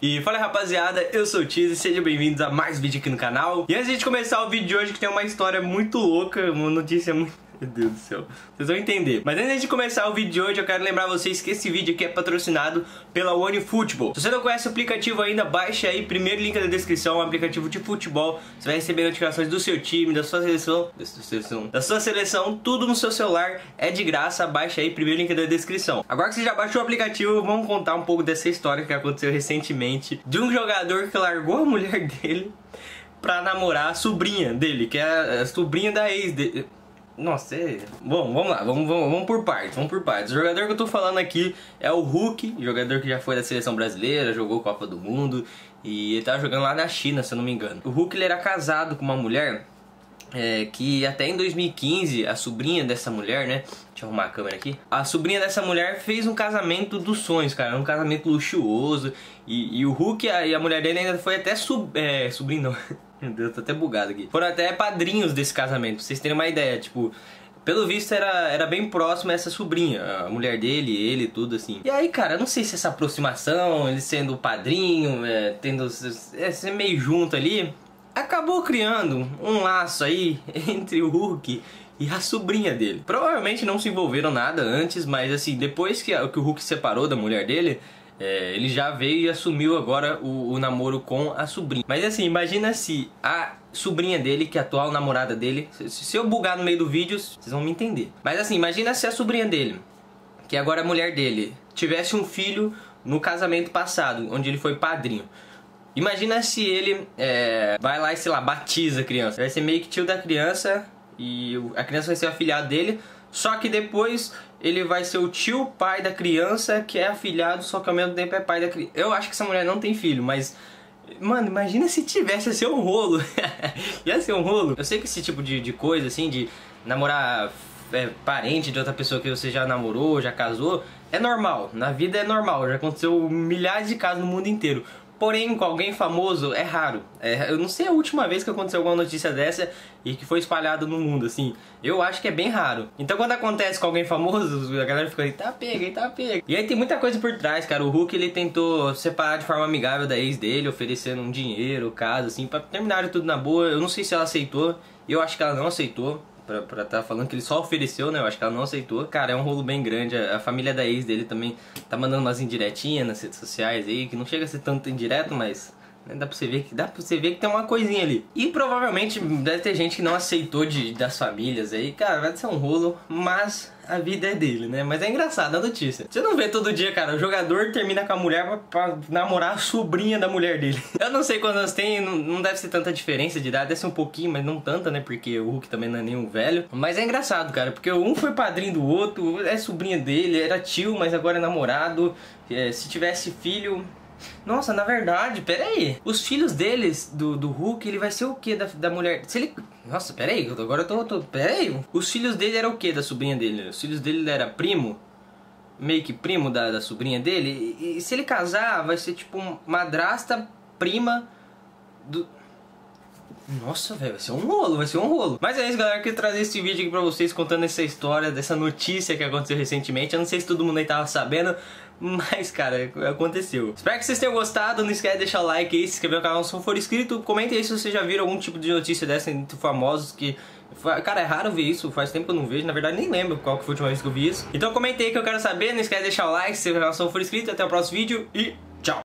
E fala, rapaziada, eu sou o Tiz e sejam bem-vindos a mais vídeo aqui no canal. E antes de começar o vídeo de hoje, que tem uma história muito louca, uma notícia muito... Meu Deus do céu, vocês vão entender. Mas antes de começar o vídeo de hoje, eu quero lembrar vocês que esse vídeo aqui é patrocinado pela OneFootball. Se você não conhece o aplicativo ainda, baixa aí, primeiro link da descrição, um aplicativo de futebol. Você vai receber notificações do seu time, da sua seleção, tudo no seu celular, é de graça, baixa aí, primeiro link da descrição. Agora que você já baixou o aplicativo, vamos contar um pouco dessa história que aconteceu recentemente de um jogador que largou a mulher dele pra namorar a sobrinha dele, que é a sobrinha da ex dele. Nossa, é... Bom, vamos lá, vamos por partes, O jogador que eu tô falando aqui é o Hulk, jogador que já foi da seleção brasileira, jogou Copa do Mundo, e ele tava jogando lá na China, se eu não me engano. O Hulk, ele era casado com uma mulher, que até em 2015, a sobrinha dessa mulher, né, deixa eu arrumar a câmera aqui. A sobrinha dessa mulher fez um casamento dos sonhos, cara, um casamento luxuoso, e o Hulk e a mulher dele ainda foi até sobrinho, não. Meu Deus, tô até bugado aqui. Foram até padrinhos desse casamento, pra vocês terem uma ideia, tipo... Pelo visto, era bem próximo a essa sobrinha, a mulher dele, ele, tudo assim. E aí, cara, eu não sei se essa aproximação, ele sendo o padrinho, ser meio junto ali... Acabou criando um laço aí entre o Hulk e a sobrinha dele. Provavelmente não se envolveram nada antes, mas assim, depois que o Hulk se separou da mulher dele... ele já veio e assumiu agora o namoro com a sobrinha. Mas assim, imagina se a sobrinha dele, que é a atual namorada dele... Se eu bugar no meio do vídeo, vocês vão me entender. Mas assim, imagina se a sobrinha dele, que agora é a mulher dele, tivesse um filho no casamento passado, onde ele foi padrinho. Imagina se ele vai lá e, sei lá, batiza a criança. Vai ser meio que tio da criança e a criança vai ser o afilhado dele. Só que depois ele vai ser o tio pai da criança, que é afilhado, só que ao mesmo tempo é pai da criança. Eu acho que essa mulher não tem filho, mas... Mano, imagina se tivesse, ia ser um rolo. Ia ser um rolo. Eu sei que esse tipo de coisa, assim, de namorar parente de outra pessoa que você já namorou, já casou, é normal. Na vida é normal, já aconteceu milhares de casos no mundo inteiro. Porém, com alguém famoso, é raro. Eu não sei a última vez que aconteceu alguma notícia dessa e que foi espalhada no mundo, assim. Eu acho que é bem raro. Então, quando acontece com alguém famoso, a galera fica aí, tá pega, aí tá pega. E aí tem muita coisa por trás, cara. O Hulk, ele tentou separar de forma amigável da ex dele, oferecendo um dinheiro, casa, assim, pra terminar tudo na boa. Eu não sei se ela aceitou. Eu acho que ela não aceitou. Pra tá falando que ele só ofereceu, né? Eu acho que ela não aceitou. Cara, é um rolo bem grande. A família da ex dele também tá mandando umas indiretinhas nas redes sociais aí, que não chega a ser tanto indireto, mas... Né, dá pra você ver que tem uma coisinha ali. E provavelmente deve ter gente que não aceitou das famílias aí. Cara, vai ser um rolo, mas a vida é dele, né? Mas é engraçada a notícia. Você não vê todo dia, cara, o jogador termina com a mulher pra namorar a sobrinha da mulher dele. Eu não sei quantas tem, não deve ser tanta diferença de idade, deve ser um pouquinho, mas não tanta, né? Porque o Hulk também não é nenhum velho. Mas é engraçado, cara, porque um foi padrinho do outro, é sobrinha dele, era tio, mas agora é namorado. Se tivesse filho... Nossa, na verdade, peraí. Os filhos deles, do Hulk, ele vai ser o que da mulher? Se ele... Nossa, peraí, agora eu tô... Peraí. Os filhos dele eram o que da sobrinha dele? Os filhos dele era primo? Meio que primo da sobrinha dele? E se ele casar, vai ser tipo madrasta, prima do... Nossa, velho, vai ser um rolo, Mas é isso, galera, eu queria trazer esse vídeo aqui pra vocês, contando essa história, dessa notícia que aconteceu recentemente. Eu não sei se todo mundo aí tava sabendo, mas, cara, aconteceu. Espero que vocês tenham gostado, não esquece de deixar o like aí, se inscrever no canal se não for inscrito. Comenta aí se vocês já viram algum tipo de notícia dessa entre famosos que... Cara, é raro ver isso, faz tempo que eu não vejo, na verdade nem lembro qual que foi a última vez que eu vi isso. Então comenta aí que eu quero saber, não esquece de deixar o like, se inscrever no canal se não for inscrito. Até o próximo vídeo e...